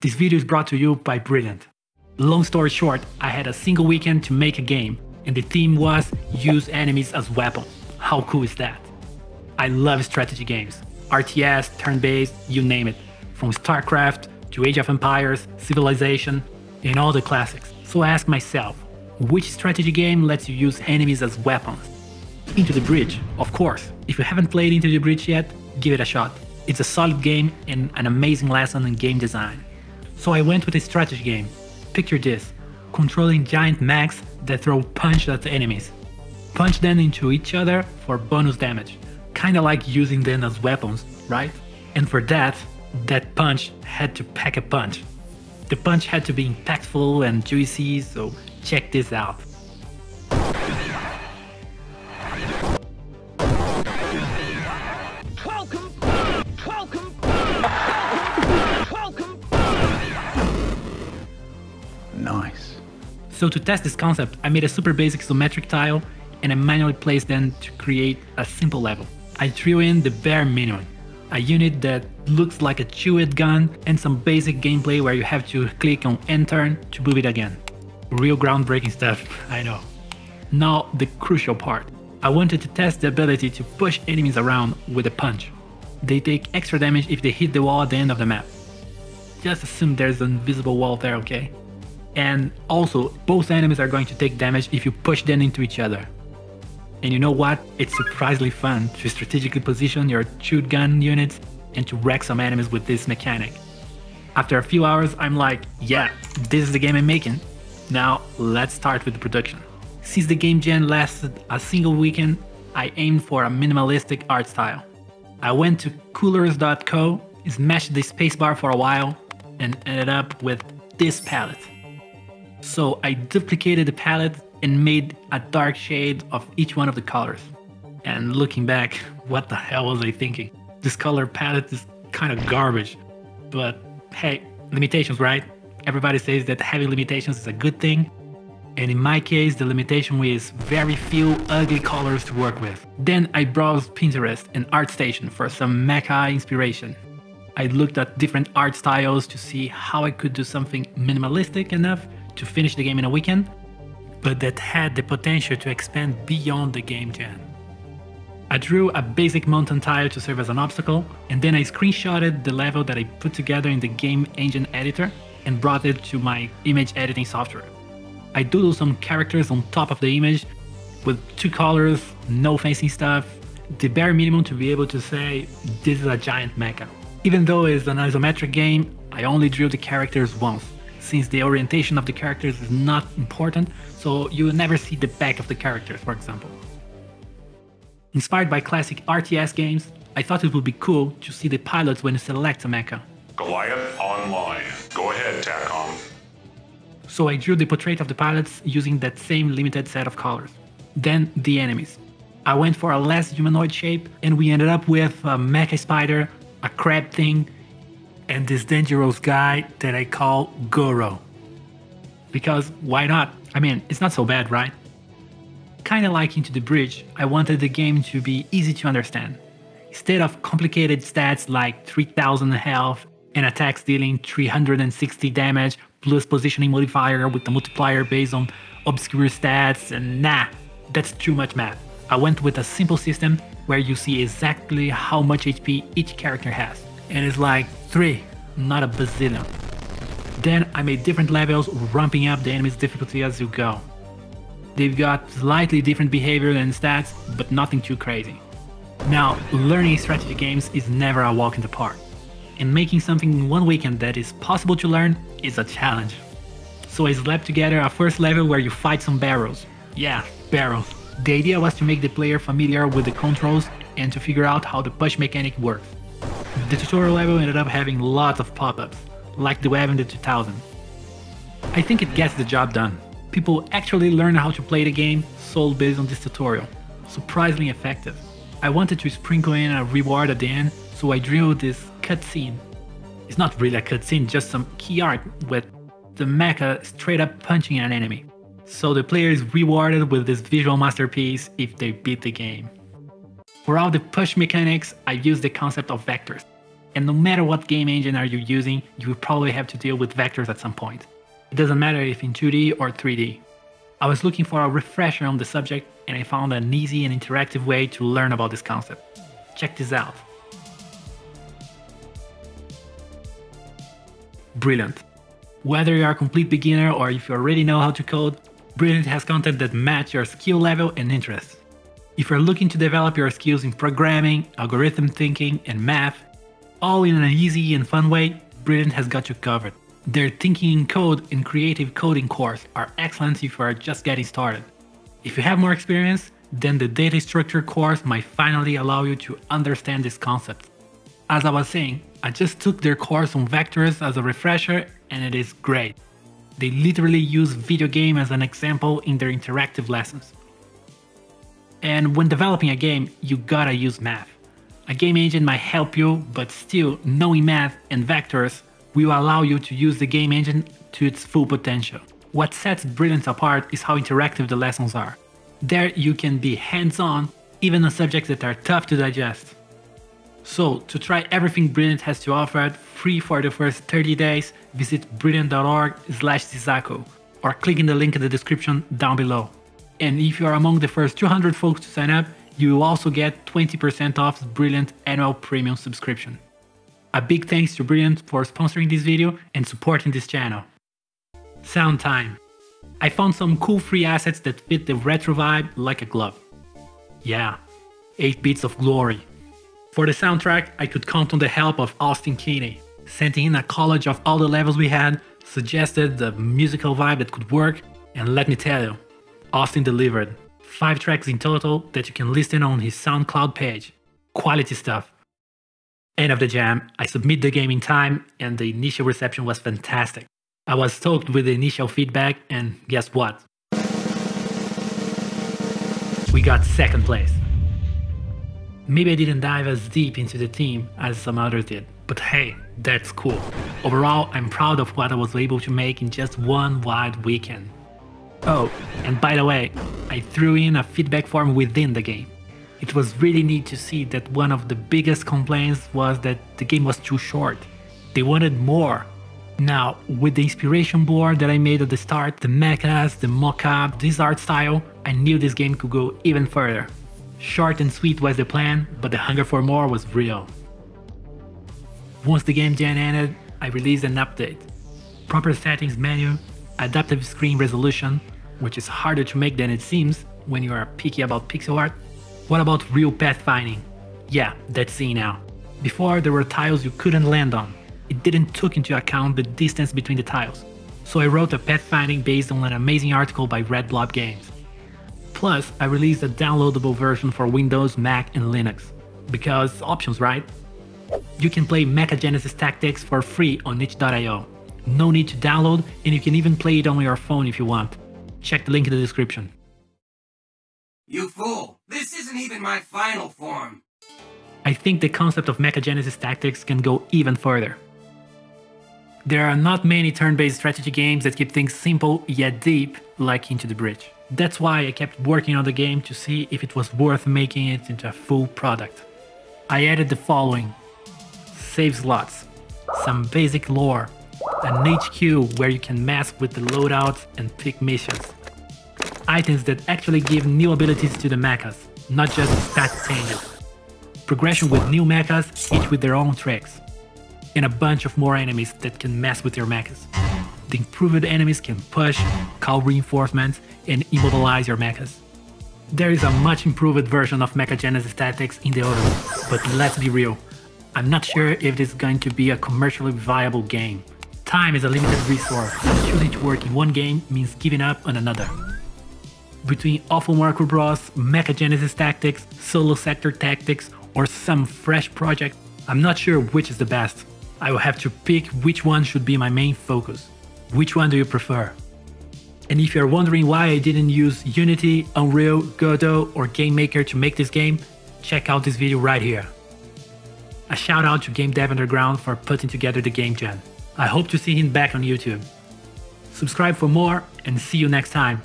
This video is brought to you by Brilliant. Long story short, I had a single weekend to make a game, and the theme was use enemies as weapons. How cool is that? I love strategy games, RTS, turn-based, you name it, from Starcraft to Age of Empires, Civilization, and all the classics. So I asked myself, which strategy game lets you use enemies as weapons? Into the Breach, of course. If you haven't played Into the Breach yet, give it a shot. It's a solid game and an amazing lesson in game design. So I went with a strategy game. Picture this, controlling giant mechs that throw punches at the enemies. Punch them into each other for bonus damage, kinda like using them as weapons, right? And for that punch had to pack a punch. The punch had to be impactful and juicy, so check this out. So to test this concept, I made a super basic isometric tile and I manually placed them to create a simple level. I threw in the bare minimum, a unit that looks like a chewed gun and some basic gameplay where you have to click on end turn to move it again. Real groundbreaking stuff, I know. Now the crucial part. I wanted to test the ability to push enemies around with a punch. They take extra damage if they hit the wall at the end of the map. Just assume there's an invisible wall there, okay? And also, both enemies are going to take damage if you push them into each other. And you know what? It's surprisingly fun to strategically position your chewed gun units and to wreck some enemies with this mechanic. After a few hours, I'm like, yeah, this is the game I'm making. Now, let's start with the production. Since the game jam lasted a single weekend, I aimed for a minimalistic art style. I went to coolers.co, smashed the spacebar for a while, and ended up with this palette. So I duplicated the palette and made a dark shade of each one of the colors. And looking back, what the hell was I thinking? This color palette is kind of garbage. But hey, limitations, right? Everybody says that having limitations is a good thing. And in my case, the limitation was very few ugly colors to work with. Then I browsed Pinterest and ArtStation for some mecha inspiration. I looked at different art styles to see how I could do something minimalistic enough to finish the game in a weekend, but that had the potential to expand beyond the game jam. I drew a basic mountain tile to serve as an obstacle, and then I screenshotted the level that I put together in the game engine editor and brought it to my image editing software. I doodled some characters on top of the image with two colors, no fancy stuff, the bare minimum to be able to say this is a giant mecha. Even though it's an isometric game, I only drew the characters once, since the orientation of the characters is not important, so you will never see the back of the characters, for example. Inspired by classic RTS games, I thought it would be cool to see the pilots when you select a mecha. Goliath Online. Go ahead, TACOM. So I drew the portrait of the pilots using that same limited set of colors. Then the enemies. I went for a less humanoid shape, and we ended up with a mecha spider, a crab thing, and this dangerous guy that I call Goro. Because why not? I mean, it's not so bad, right? Kinda like Into the Breach, I wanted the game to be easy to understand. Instead of complicated stats like 3000 health and attacks dealing 360 damage plus positioning modifier with the multiplier based on obscure stats, and nah, that's too much math. I went with a simple system where you see exactly how much HP each character has. And it's like 3, not a bazillion. Then I made different levels, ramping up the enemy's difficulty as you go. They've got slightly different behavior and stats, but nothing too crazy. Now, learning strategy games is never a walk in the park. And making something in one weekend that is possible to learn is a challenge. So I slapped together a first level where you fight some barrels. Yeah, barrels. The idea was to make the player familiar with the controls and to figure out how the push mechanic works. The tutorial level ended up having lots of pop-ups, like the web in the 2000s. I think it gets the job done. People actually learn how to play the game solely based on this tutorial. Surprisingly effective. I wanted to sprinkle in a reward at the end, so I drew this cutscene. It's not really a cutscene, just some key art with the mecha straight up punching an enemy. So the player is rewarded with this visual masterpiece if they beat the game. For all the push mechanics, I used the concept of vectors. And no matter what game engine are you using, you will probably have to deal with vectors at some point. It doesn't matter if in 2D or 3D. I was looking for a refresher on the subject and I found an easy and interactive way to learn about this concept. Check this out. Brilliant. Whether you are a complete beginner or if you already know how to code, Brilliant has content that match your skill level and interests. If you're looking to develop your skills in programming, algorithm thinking, and math, all in an easy and fun way, Brilliant has got you covered. Their Thinking in Code and Creative Coding course are excellent if you are just getting started. If you have more experience, then the Data Structure course might finally allow you to understand this concept. As I was saying, I just took their course on vectors as a refresher and it is great. They literally use video game as an example in their interactive lessons. And when developing a game, you gotta use math. A game engine might help you, but still, knowing math and vectors will allow you to use the game engine to its full potential. What sets Brilliant apart is how interactive the lessons are. There you can be hands-on, even on subjects that are tough to digest. So, to try everything Brilliant has to offer, free for the first 30 days, visit brilliant.org/Cizaco or click in the link in the description down below. And if you are among the first 200 folks to sign up, you will also get 20% off Brilliant annual premium subscription. A big thanks to Brilliant for sponsoring this video and supporting this channel. Sound time. I found some cool free assets that fit the retro vibe like a glove. Yeah, 8 bits of glory. For the soundtrack, I could count on the help of Austin Keeney. Sending in a collage of all the levels we had, suggested the musical vibe that could work, and let me tell you, Austin delivered. 5 tracks in total that you can listen on his SoundCloud page. Quality stuff. End of the jam, I submit the game in time and the initial reception was fantastic. I was stoked with the initial feedback and guess what? We got second place. Maybe I didn't dive as deep into the theme as some others did, but hey, that's cool. Overall, I'm proud of what I was able to make in just one wide weekend. Oh, and by the way, I threw in a feedback form within the game. It was really neat to see that one of the biggest complaints was that the game was too short. They wanted more. Now, with the inspiration board that I made at the start, the mechas, the mockup, this art style, I knew this game could go even further. Short and sweet was the plan, but the hunger for more was real. Once the game jam ended, I released an update. Proper settings menu, adaptive screen resolution, which is harder to make than it seems when you are picky about pixel art. What about real pathfinding? Yeah, that's it now. Before, there were tiles you couldn't land on. It didn't took into account the distance between the tiles. So I wrote a pathfinding based on an amazing article by Red Blob Games. Plus, I released a downloadable version for Windows, Mac and Linux. Because options, right? You can play Mecha Genesis Tactics for free on itch.io. No need to download, and you can even play it on your phone if you want. Check the link in the description. You fool! This isn't even my final form! I think the concept of Mecha Genesis Tactics can go even further. There are not many turn-based strategy games that keep things simple yet deep, like Into the Breach. That's why I kept working on the game to see if it was worth making it into a full product. I added the following: save slots, some basic lore, an HQ where you can mess with the loadouts and pick missions, items that actually give new abilities to the mechas, not just stat changes, progression with new mechas, each with their own tricks, and a bunch of more enemies that can mess with your mechas. The improved enemies can push, call reinforcements, and immobilize your mechas. There is a much improved version of Mecha Genesis Tactics in the autumn, but let's be real, I'm not sure if this is going to be a commercially viable game. Time is a limited resource, and choosing to work in one game means giving up on another. Between awful Marco Bros, Mecha Genesis Tactics, Solo Sector Tactics, or some fresh project, I'm not sure which is the best. I will have to pick which one should be my main focus. Which one do you prefer? And if you're wondering why I didn't use Unity, Unreal, Godot or Game Maker to make this game, check out this video right here. A shout out to Game Dev Underground for putting together the game jam. I hope to see him back on YouTube. Subscribe for more and see you next time.